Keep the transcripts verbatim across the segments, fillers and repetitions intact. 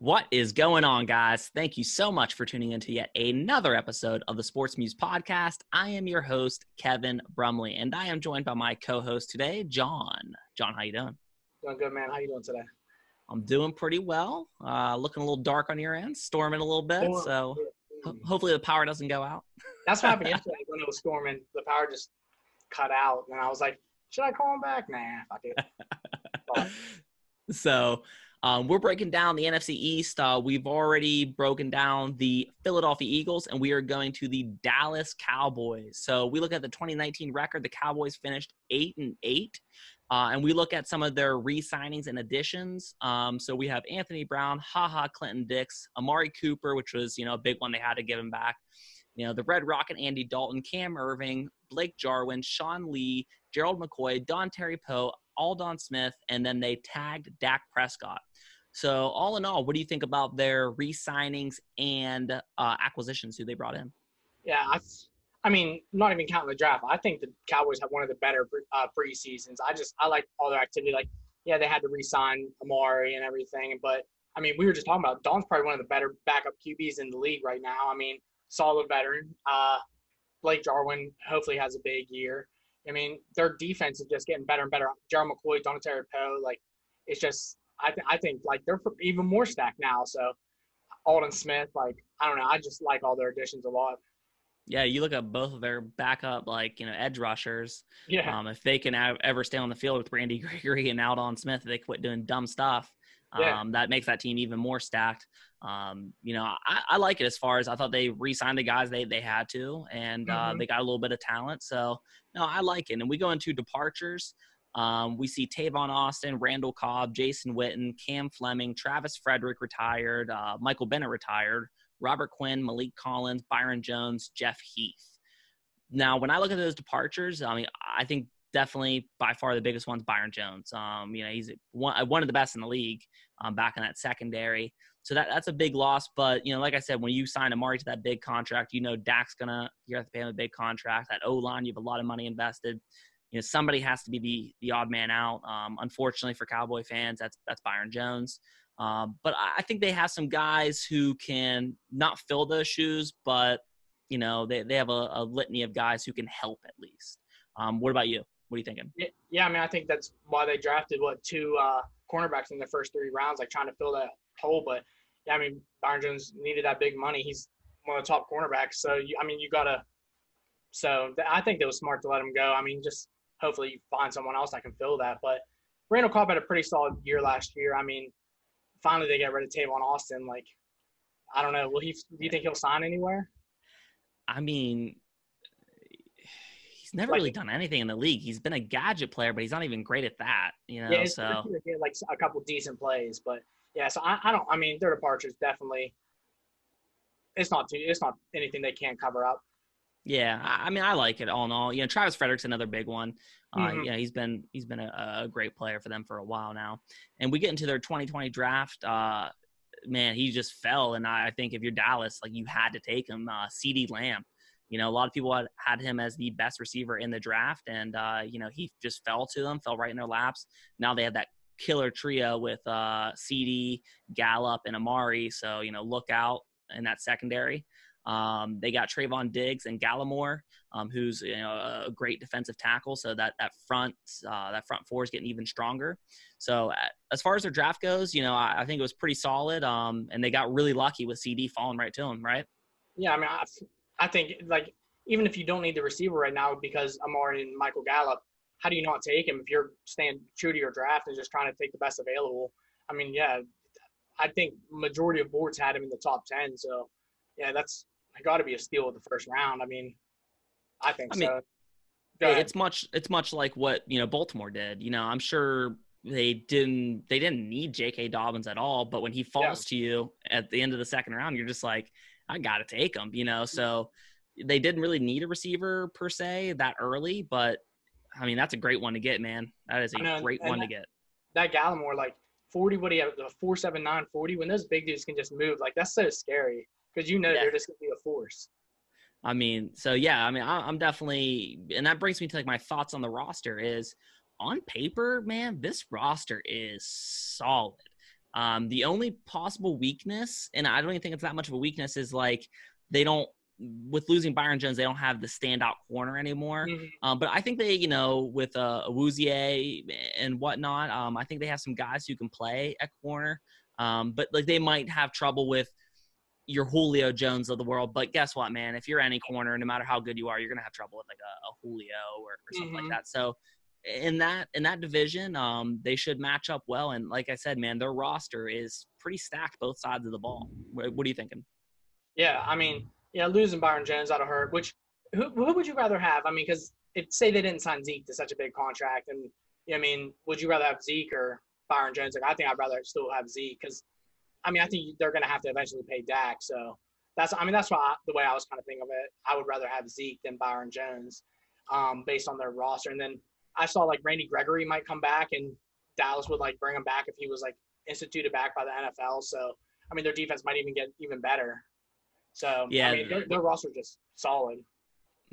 What is going on, guys? Thank you so much for tuning in to yet another episode of the Sports Muse podcast. I am your host, Kevin Brumley, and I am joined by my co-host today, John. John, how you doing? Doing good, man. How you doing today? I'm doing pretty well. Uh, looking a little dark on your end, storming a little bit, storm. so ho- hopefully the power doesn't go out. That's what happened yesterday when it was storming. The power just cut out, and I was like, should I call him back? Nah, fuck it. So... Um, we're breaking down the N F C East. Uh, we've already broken down the Philadelphia Eagles, and we are going to the Dallas Cowboys. So we look at the twenty nineteen record. The Cowboys finished eight and eight, uh, and we look at some of their re-signings and additions. Um, so we have Anthony Brown, HaHa Clinton Dix, Amari Cooper, which was you know a big one they had to give him back. You know the Red Rocket, Andy Dalton, Cam Irving, Blake Jarwin, Sean Lee, Gerald McCoy, Dontari Poe, Aldon Smith, and then they tagged Dak Prescott. So all in all, what do you think about their re-signings and uh, acquisitions who they brought in? Yeah, I, I mean, not even counting the draft. I think the Cowboys have one of the better uh, preseasons. I just I like all their activity. Like, yeah, they had to re-sign Amari and everything, but I mean, we were just talking about Don's probably one of the better backup Q Bs in the league right now. I mean, solid veteran. Uh, Blake Jarwin hopefully has a big year. I mean, their defense is just getting better and better. Gerald McCoy, Dontari Poe, like, it's just I – th- I think, like, they're even more stacked now. So, Aldon Smith, like, I don't know. I just like all their additions a lot. Yeah, you look at both of their backup, like, you know, edge rushers. Yeah. Um, if they can av- ever stay on the field with Randy Gregory and Aldon Smith, they quit doing dumb stuff. Um, yeah. That makes that team even more stacked. Um, you know, I, I like it as far as I thought they re-signed the guys they, they had to, and mm-hmm. uh, they got a little bit of talent. So, no, I like it. And we go into departures. Um, we see Tavon Austin, Randall Cobb, Jason Witten, Cam Fleming, Travis Frederick retired, uh, Michael Bennett retired, Robert Quinn, Malik Collins, Byron Jones, Jeff Heath. Now, when I look at those departures, I mean, I think definitely by far the biggest one's Byron Jones. Um, you know, he's one, one of the best in the league um, back in that secondary. So that, that's a big loss. But, you know, like I said, when you sign Amari to that big contract, you know Dak's going to – you're going to pay him a big contract. That O-line, you have a lot of money invested. You know, somebody has to be the, the odd man out. Um, unfortunately for Cowboy fans, that's that's Byron Jones. Um, but I think they have some guys who can not fill those shoes, but, you know, they, they have a, a litany of guys who can help at least. Um, what about you? What are you thinking? Yeah, I mean, I think that's why they drafted, what, two uh, cornerbacks in the first three rounds, like trying to fill that hole. But, yeah, I mean, Byron Jones needed that big money. He's one of the top cornerbacks. So, you, I mean, you got to – so th- I think it was smart to let him go. I mean, just hopefully you find someone else that can fill that. But Randall Cobb had a pretty solid year last year. I mean, finally they get rid of Tavon Austin. Like, I don't know. Will he? Do you think he'll sign anywhere? I mean – he's never like, really done anything in the league. He's been a gadget player, but he's not even great at that, you know. Yeah, it's so like a couple decent plays, but yeah. So I, I don't. I mean, their departure is definitely. It's not. Too, it's not anything they can't cover up. Yeah, I mean, I like it all in all. You know, Travis Frederick's another big one. Uh, mm-hmm. You know, he's been he's been a, a great player for them for a while now. And we get into their twenty twenty draft. Uh, man, he just fell, and I, I think if you're Dallas, like you had to take him. Uh, CeeDee Lamb. You know, a lot of people had, had him as the best receiver in the draft, and, uh, you know, he just fell to them, fell right in their laps. Now they have that killer trio with uh, CeeDee, Gallup, and Amari, so, you know, look out in that secondary. Um, they got Trayvon Diggs and Gallimore, um, who's, you know, a great defensive tackle, so that, that, front, uh, that front four is getting even stronger. So as far as their draft goes, you know, I, I think it was pretty solid, um, and they got really lucky with CeeDee falling right to him, right? Yeah, I mean, I've I think, like, even if you don't need the receiver right now because Amari and Michael Gallup, how do you not take him if you're staying true to your draft and just trying to take the best available? I mean, yeah, I think majority of boards had him in the top ten. So, yeah, that's got to be a steal of the first round. I mean, I think I mean, so. It's much, it's much like what, you know, Baltimore did. You know, I'm sure – They didn't. They didn't need J K. Dobbins at all. But when he falls yeah. to you at the end of the second round, you're just like, I gotta take him, you know. So they didn't really need a receiver per se that early. But I mean, that's a great one to get, man. That is a know, great one that, to get. That Gallimore, like forty, what he had, the four seven nine forty. When those big dudes can just move, like that's so scary because you know yeah. they're just gonna be a force. I mean, so yeah, I mean, I, I'm definitely, and that brings me to like my thoughts on the roster is. On paper, man, this roster is solid. Um, the only possible weakness, and I don't even think it's that much of a weakness, is like they don't, with losing Byron Jones, they don't have the standout corner anymore. Mm-hmm. Um, but I think they, you know, with uh, Awuzie and whatnot, um, I think they have some guys who can play at corner. Um, but like they might have trouble with your Julio Jones of the world. But guess what, man? If you're any corner, no matter how good you are, you're going to have trouble with like a, a Julio or, or something mm-hmm. like that. So in that in that division, um, they should match up well. And like I said, man, their roster is pretty stacked both sides of the ball. What, what are you thinking? Yeah, I mean, yeah, losing Byron Jones, that'll hurt. Which who, who would you rather have? I mean, because say they didn't sign Zeke to such a big contract. And, I mean, would you rather have Zeke or Byron Jones? Like, I think I'd rather still have Zeke because, I mean, I think they're going to have to eventually pay Dak. So, that's I mean, that's why I, the way I was kind of thinking of it. I would rather have Zeke than Byron Jones um, based on their roster. And then I saw, like, Randy Gregory might come back, and Dallas would, like, bring him back if he was, like, instituted back by the N F L. So, I mean, their defense might even get even better. So, yeah, I mean, their, their roster is just solid.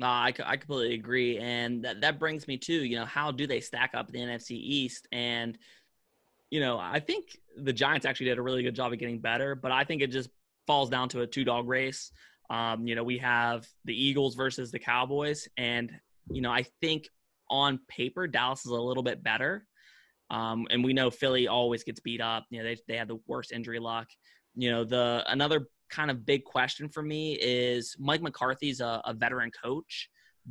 No, I, I completely agree. And that, that brings me to, you know, how do they stack up the N F C East? And, you know, I think the Giants actually did a really good job of getting better, but I think it just falls down to a two-dog race. Um, you know, we have the Eagles versus the Cowboys, and, you know, I think on paper Dallas is a little bit better. Um, and we know Philly always gets beat up. You know, they they have the worst injury luck. You know, the another kind of big question for me is Mike McCarthy's a, a veteran coach,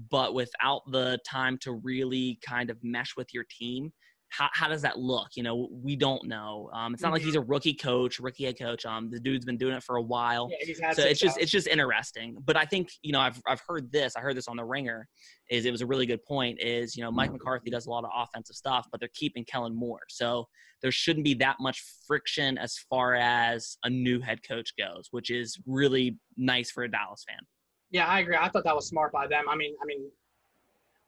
but without the time to really kind of mesh with your team, how, how does that look? You know, we don't know. Um, it's not like he's a rookie coach, rookie head coach. Um, the dude's been doing it for a while. Yeah, he's had so it's just, out. it's just interesting. But I think, you know, I've, I've heard this, I heard this on The Ringer, is it was a really good point is, you know, Mike McCarthy does a lot of offensive stuff, but they're keeping Kellen Moore. So there shouldn't be that much friction as far as a new head coach goes, which is really nice for a Dallas fan. Yeah, I agree. I thought that was smart by them. I mean, I mean,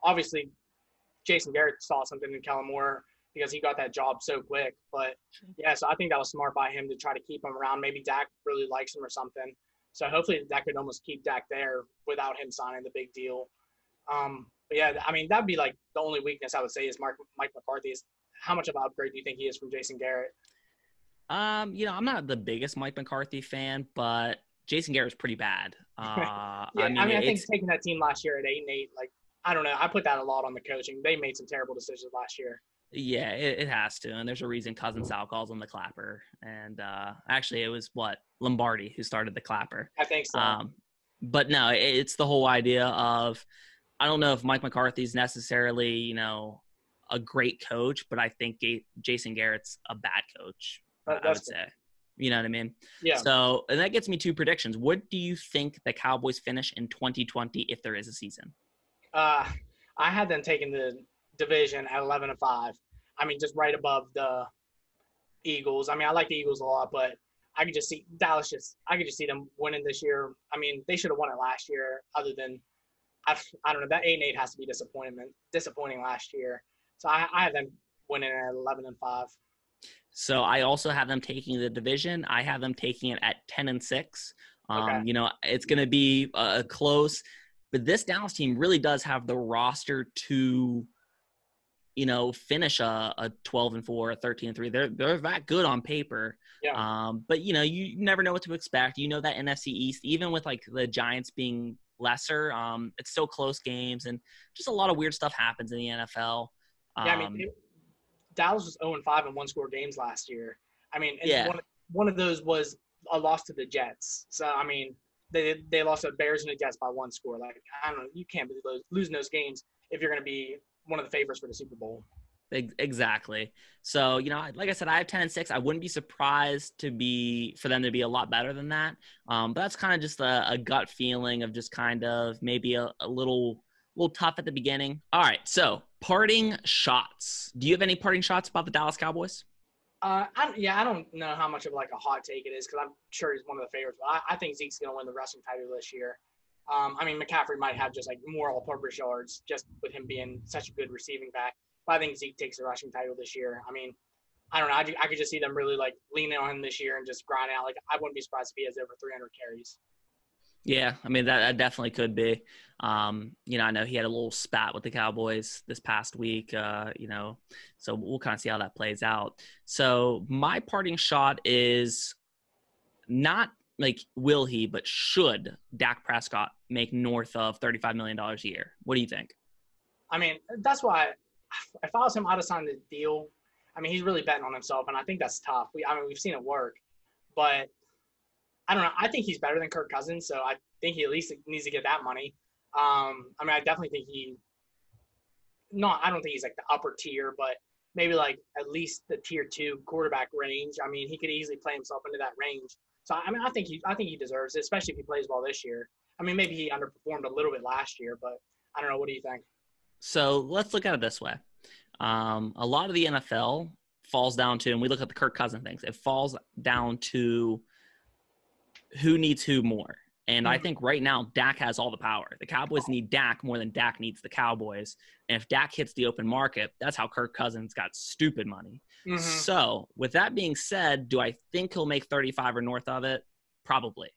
obviously Jason Garrett saw something in Kellen Moore because he got that job so quick. But, yeah, so I think that was smart by him to try to keep him around. Maybe Dak really likes him or something. So, hopefully, that could almost keep Dak there without him signing the big deal. Um, but, yeah, I mean, that would be, like, the only weakness I would say is Mark, Mike McCarthy. Is how much of an upgrade do you think he is from Jason Garrett? Um, you know, I'm not the biggest Mike McCarthy fan, but Jason Garrett's pretty bad. Uh, yeah, I mean, I, mean, I think taking that team last year at eight and eight, like, I don't know. I put that a lot on the coaching. They made some terrible decisions last year. Yeah, it, it has to. And there's a reason Cousins foul calls on the clapper. And uh, actually, it was, what, Lombardi who started the clapper. I think so. Um, but, no, it, it's the whole idea of – I don't know if Mike McCarthy's necessarily, you know, a great coach, but I think G- Jason Garrett's a bad coach, that, I would say. You know what I mean? Yeah. So, and that gets me to predictions. What do you think the Cowboys finish in twenty twenty if there is a season? Uh, I had them taking the division at eleven and five. I mean, just right above the Eagles. I mean, I like the Eagles a lot, but I could just see Dallas just, I could just see them winning this year. I mean, they should have won it last year other than, I, I don't know, that eight and eight has to be disappointment, disappointing last year. So I, I have them winning at eleven and five. So I also have them taking the division. I have them taking it at ten and six. Um, okay. You know, it's going to be a close. But this Dallas team really does have the roster to, you know, finish a, a twelve and four, a thirteen and three. They're they're that good on paper. Yeah. Um, but you know, you never know what to expect. You know that N F C East, even with like the Giants being lesser, um, it's still close games and just a lot of weird stuff happens in the N F L. Um, yeah, I mean, it, Dallas was oh and five in one-score games last year. I mean, and yeah. one one of those was a loss to the Jets. So I mean. They they lost to the Bears and the Jets by one score. Like, I don't know. You can't be losing those games if you're going to be one of the favorites for the Super Bowl. Exactly. So, you know, like I said, I have ten and six. I wouldn't be surprised to be for them to be a lot better than that. Um, but that's kind of just a, a gut feeling of just kind of maybe a, a little little tough at the beginning. All right. So, parting shots. Do you have any parting shots about the Dallas Cowboys? Uh, I, yeah, I don't know how much of like a hot take it is because I'm sure he's one of the favorites. But I, I think Zeke's going to win the rushing title this year. Um, I mean, McCaffrey might have just like more all-purpose yards just with him being such a good receiving back. But I think Zeke takes the rushing title this year. I mean, I don't know. I, I could just see them really like leaning on him this year and just grind out. Like I wouldn't be surprised if he has over three hundred carries. Yeah, I mean, that, that definitely could be. Um, you know, I know he had a little spat with the Cowboys this past week, uh, you know, so we'll kind of see how that plays out. So my parting shot is not like will he, but should Dak Prescott make north of thirty-five million dollars a year? What do you think? I mean, that's why if I was him, I'd have signed the deal. I mean, he's really betting on himself, and I think that's tough. We, I mean, we've seen it work, but I don't know. I think he's better than Kirk Cousins, so I think he at least needs to get that money. Um, I mean, I definitely think he – no, I don't think he's like the upper tier, but maybe like at least the tier two quarterback range. I mean, he could easily play himself into that range. So, I mean, I think he I think he deserves it, especially if he plays well this year. I mean, maybe he underperformed a little bit last year, but I don't know. What do you think? So let's look at it this way. Um, a lot of the N F L falls down to – and we look at the Kirk Cousins things. It falls down to who needs who more. And I think right now, Dak has all the power. The Cowboys need Dak more than Dak needs the Cowboys. And if Dak hits the open market, that's how Kirk Cousins got stupid money. Mm-hmm. So with that being said, do I think he'll make thirty-five or north of it? Probably.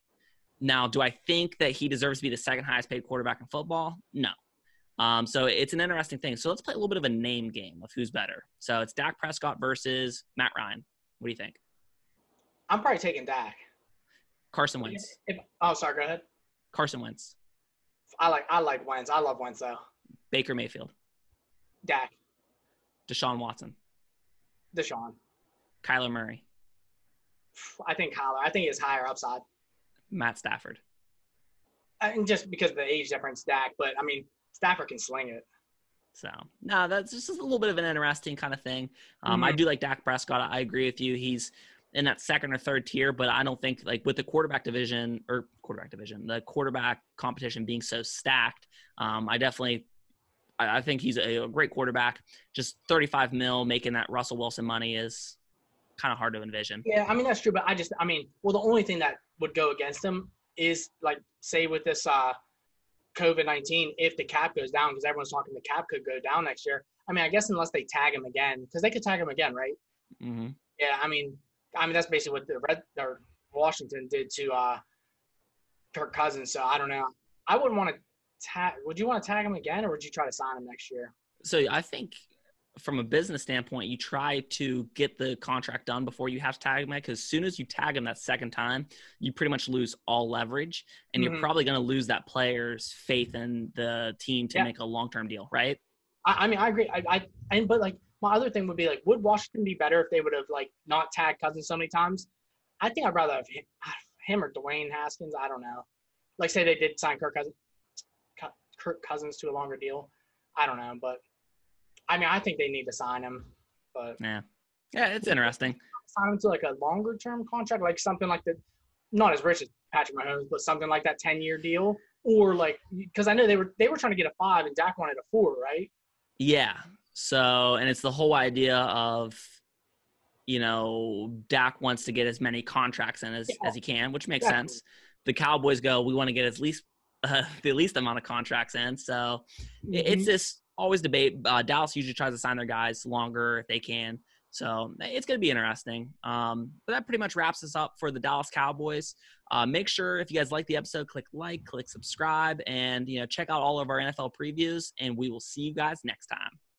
Now, do I think that he deserves to be the second highest paid quarterback in football? No. Um, so it's an interesting thing. So let's play a little bit of a name game of who's better. So it's Dak Prescott versus Matt Ryan. What do you think? I'm probably taking Dak. Carson Wentz. If, if, oh, sorry. Go ahead. Carson Wentz. I like I like Wentz. I love Wentz, though. Baker Mayfield. Dak. Deshaun Watson. Deshaun. Kyler Murray. I think Kyler. I think he's higher upside. Matt Stafford. And just because of the age difference, Dak. But, I mean, Stafford can sling it. So, no, that's just a little bit of an interesting kind of thing. Um, mm-hmm. I do like Dak Prescott. I agree with you. He's – in that second or third tier, but I don't think like with the quarterback division or quarterback division, the quarterback competition being so stacked, um, I definitely, I, I think he's a, a great quarterback. Just thirty-five mil making that Russell Wilson money is kind of hard to envision. Yeah. I mean, that's true, but I just, I mean, well, the only thing that would go against him is like, say with this uh, COVID nineteen, if the cap goes down, because everyone's talking the cap could go down next year. I mean, I guess unless they tag him again, because they could tag him again, right? Mm-hmm. Yeah. I mean, I mean, that's basically what the Red or Washington did to uh, Kirk Cousins. So I don't know. I wouldn't want to tag. Would you want to tag him again, or would you try to sign him next year? So I think from a business standpoint, you try to get the contract done before you have to tag him, because as soon as you tag him that second time, you pretty much lose all leverage, and mm-hmm. you're probably going to lose that player's faith in the team to yeah. make a long-term deal, right? I, I mean, I agree. I, I, I but like. My other thing would be, like, would Washington be better if they would have, like, not tagged Cousins so many times? I think I'd rather have him, him or Dwayne Haskins. I don't know. Like, say they did sign Kirk Cousins, Kirk Cousins to a longer deal. I don't know. But, I mean, I think they need to sign him. But yeah. Yeah, it's interesting. Sign him to, like, a longer-term contract, like something like the – not as rich as Patrick Mahomes, but something like that ten-year deal. Or, like – because I know they were they were trying to get a five and Dak wanted a four, right? Yeah. So, and it's the whole idea of, you know, Dak wants to get as many contracts in as, yeah. as he can, which makes exactly. sense. The Cowboys go, we want to get at least uh, the least amount of contracts in. So mm-hmm. it's this always debate. Uh, Dallas usually tries to sign their guys longer if they can. So it's going to be interesting. Um, but that pretty much wraps us up for the Dallas Cowboys. Uh, make sure if you guys like the episode, click like, click subscribe, and, you know, check out all of our N F L previews, and we will see you guys next time.